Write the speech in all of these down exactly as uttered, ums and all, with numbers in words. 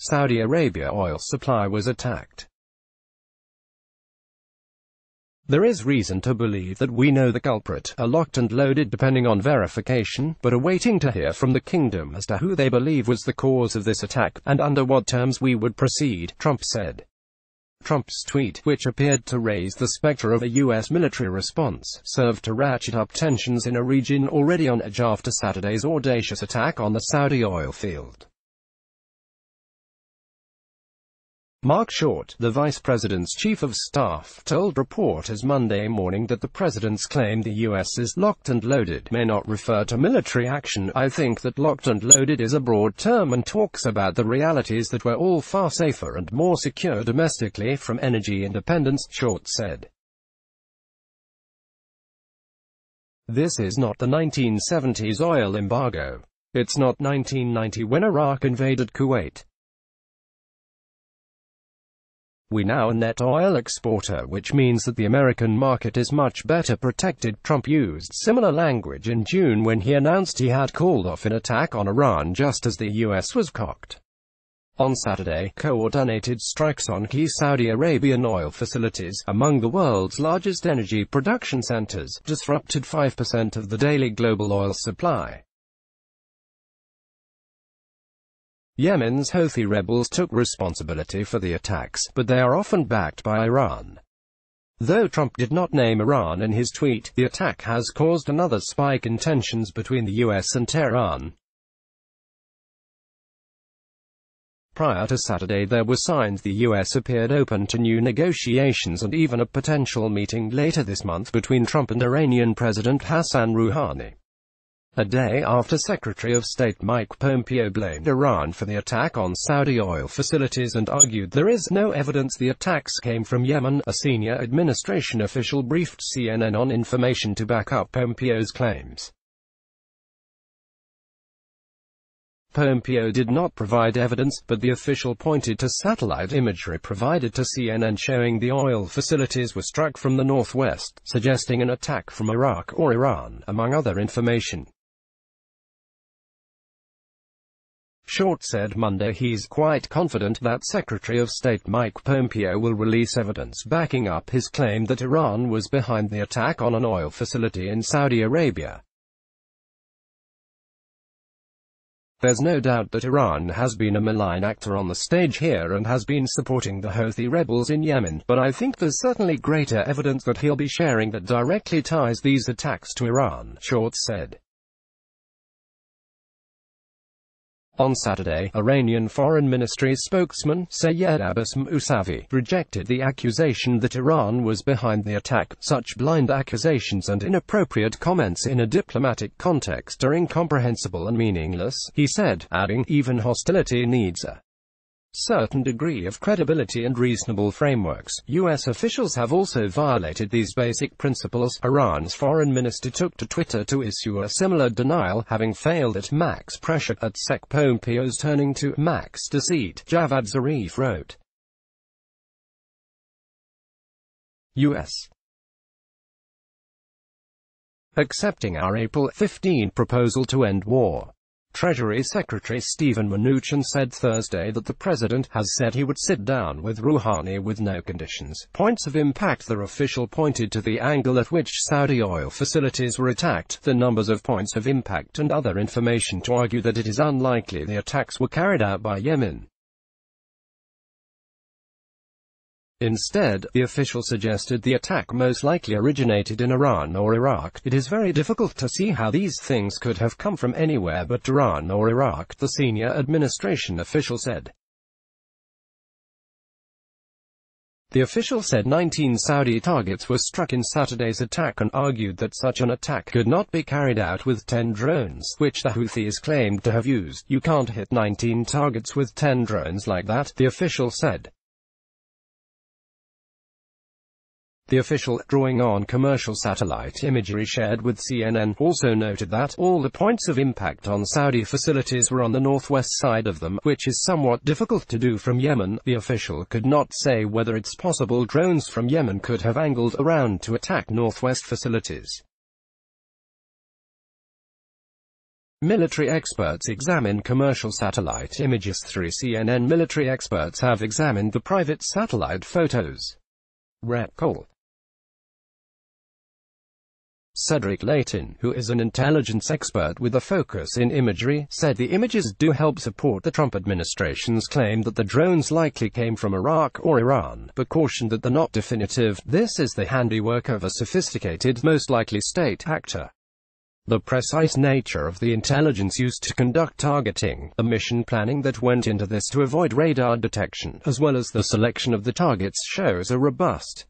Saudi Arabia oil supply was attacked. There is reason to believe that we know the culprit, are locked and loaded depending on verification, but are waiting to hear from the kingdom as to who they believe was the cause of this attack, and under what terms we would proceed, Trump said. Trump's tweet, which appeared to raise the specter of a U S military response, served to ratchet up tensions in a region already on edge after Saturday's audacious attack on the Saudi oil field. Mark Short, the vice president's chief of staff, told reporters Monday morning that the president's claim the U S is locked and loaded may not refer to military action. I think that locked and loaded is a broad term and talks about the realities that we're all far safer and more secure domestically from energy independence, Short said. This is not the nineteen seventies oil embargo. It's not nineteen ninety when Iraq invaded Kuwait. We now are a net oil exporter, which means that the American market is much better protected. Trump used similar language in June when he announced he had called off an attack on Iran just as the U S was cocked. On Saturday, coordinated strikes on key Saudi Arabian oil facilities, among the world's largest energy production centers, disrupted five percent of the daily global oil supply. Yemen's Houthi rebels took responsibility for the attacks, but they are often backed by Iran. Though Trump did not name Iran in his tweet, the attack has caused another spike in tensions between the U S and Tehran. Prior to Saturday, there were signs the U S appeared open to new negotiations and even a potential meeting later this month between Trump and Iranian President Hassan Rouhani. A day after Secretary of State Mike Pompeo blamed Iran for the attack on Saudi oil facilities and argued there is no evidence the attacks came from Yemen, a senior administration official briefed C N N on information to back up Pompeo's claims. Pompeo did not provide evidence, but the official pointed to satellite imagery provided to C N N showing the oil facilities were struck from the northwest, suggesting an attack from Iraq or Iran, among other information. Short said Monday he's quite confident that Secretary of State Mike Pompeo will release evidence backing up his claim that Iran was behind the attack on an oil facility in Saudi Arabia. There's no doubt that Iran has been a malign actor on the stage here and has been supporting the Houthi rebels in Yemen, but I think there's certainly greater evidence that he'll be sharing that directly ties these attacks to Iran, Short said. On Saturday, Iranian Foreign Ministry spokesman Sayed Abbas Musavi rejected the accusation that Iran was behind the attack. Such blind accusations and inappropriate comments in a diplomatic context are incomprehensible and meaningless, he said, adding, even hostility needs a certain degree of credibility and reasonable frameworks. U S officials have also violated these basic principles. Iran's foreign minister took to Twitter to issue a similar denial, having failed at max pressure, at Sec Pompeo's turning to max deceit, Javad Zarif wrote. U S accepting our April fifteenth proposal to end war. Treasury Secretary Steven Mnuchin said Thursday that the president has said he would sit down with Rouhani with no conditions. Points of impact. The official pointed to the angle at which Saudi oil facilities were attacked, the numbers of points of impact and other information to argue that it is unlikely the attacks were carried out by Yemen. Instead, the official suggested the attack most likely originated in Iran or Iraq. It is very difficult to see how these things could have come from anywhere but Iran or Iraq, the senior administration official said. The official said nineteen Saudi targets were struck in Saturday's attack and argued that such an attack could not be carried out with ten drones, which the Houthis claimed to have used. You can't hit nineteen targets with ten drones like that, the official said. The official, drawing on commercial satellite imagery shared with C N N, also noted that all the points of impact on Saudi facilities were on the northwest side of them, which is somewhat difficult to do from Yemen. The official could not say whether it's possible drones from Yemen could have angled around to attack northwest facilities. Military experts examine commercial satellite images. Three C N N military experts have examined the private satellite photos. Representative Cole. Cedric Layton, who is an intelligence expert with a focus in imagery, said the images do help support the Trump administration's claim that the drones likely came from Iraq or Iran, but cautioned that they're not definitive. This is the handiwork of a sophisticated, most likely state actor. The precise nature of the intelligence used to conduct targeting, the mission planning that went into this to avoid radar detection, as well as the selection of the targets shows a robust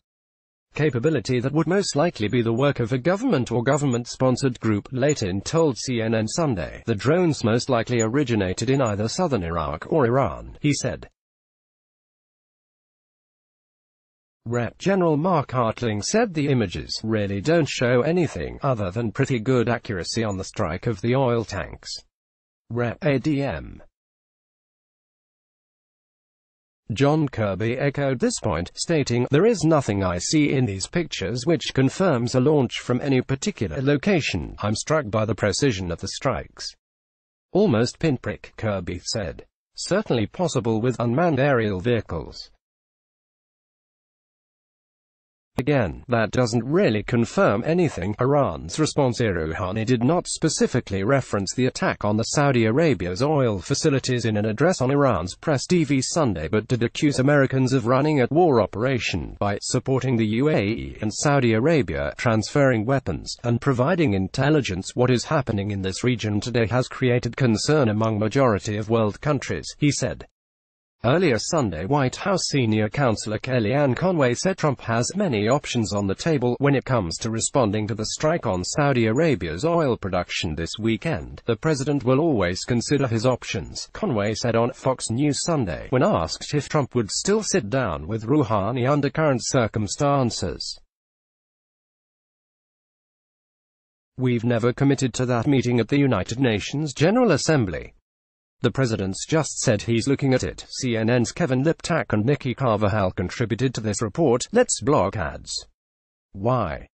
capability that would most likely be the work of a government or government-sponsored group. Layton told C N N Sunday, the drones most likely originated in either southern Iraq or Iran, he said. Representative General Mark Hartling said the images really don't show anything other than pretty good accuracy on the strike of the oil tanks. Representative A D M John Kirby echoed this point, stating, "There is nothing I see in these pictures which confirms a launch from any particular location. I'm struck by the precision of the strikes. Almost pinprick," Kirby said. "Certainly possible with unmanned aerial vehicles. Again, that doesn't really confirm anything." Iran's response: Rouhani did not specifically reference the attack on the Saudi Arabia's oil facilities in an address on Iran's Press T V Sunday, but did accuse Americans of running a war operation by supporting the U A E and Saudi Arabia, transferring weapons, and providing intelligence. "What is happening in this region today has created concern among majority of world countries," he said. Earlier Sunday, White House senior counselor Kellyanne Conway said Trump has many options on the table when it comes to responding to the strike on Saudi Arabia's oil production this weekend. "The president will always consider his options," Conway said on Fox News Sunday, when asked if Trump would still sit down with Rouhani under current circumstances. "We've never committed to that meeting at the United Nations General Assembly. The president's just said he's looking at it." C N N's Kevin Liptak and Nikki Carvajal contributed to this report. Let's block ads. Why?